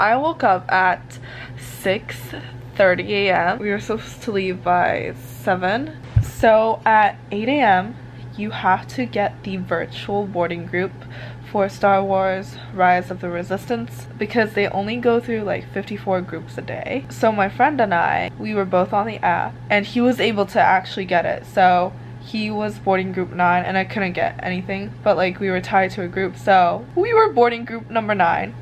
I woke up at 6:30 a.m. We were supposed to leave by 7. So at 8 a.m. you have to get the virtual boarding group for Star Wars: Rise of the Resistance because they only go through like 54 groups a day. So my friend and I, we were both on the app and he was able to actually get it. So he was boarding group 9 and I couldn't get anything, but like we were tied to a group, so we were boarding group number 9.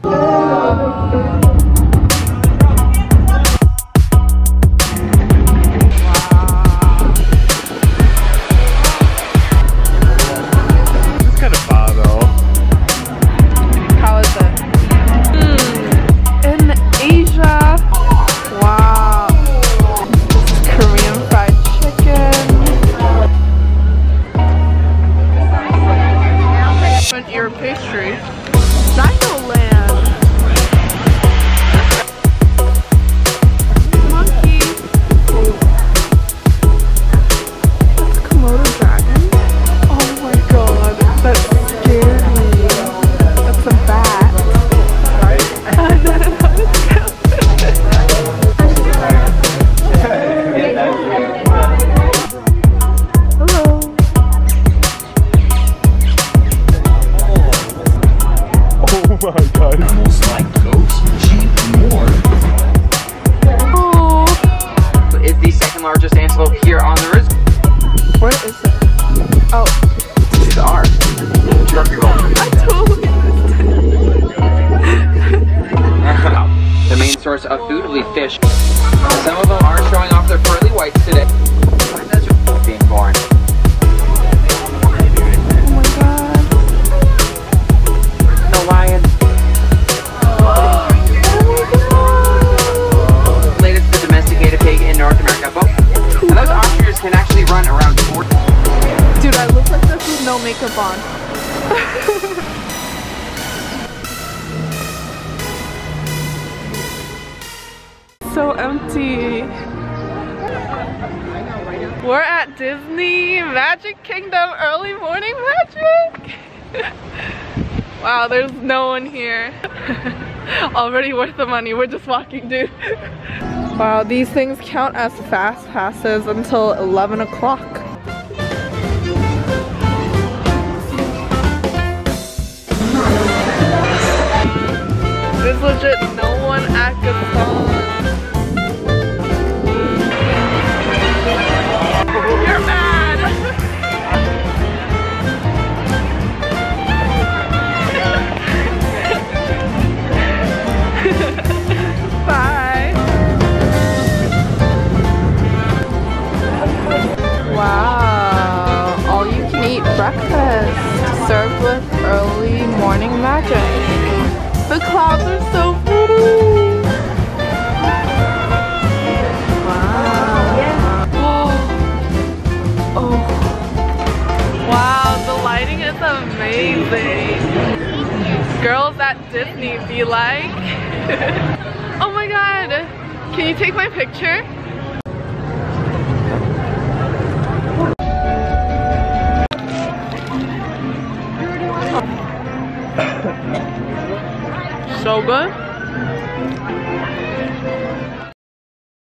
Of food will be fish. Some of them are showing off their pearly whites today. That's being born. Oh my god. The lion. Oh my god. Latest the domesticated pig in North America. And those ostriches can actually run around 40. Dude, I look like this with no makeup on. So empty. We're at Disney Magic Kingdom early morning magic. Wow, there's no one here. Already worth the money. We're just walking, dude. Wow, these things count as fast passes until 11 o'clock. There's legit no one at Gaston. Served with early morning magic. The clouds are so pretty. Wow. Whoa. Oh. Wow, the lighting is amazing. Girls at Disney be like. Oh my god. Can you take my picture? So good.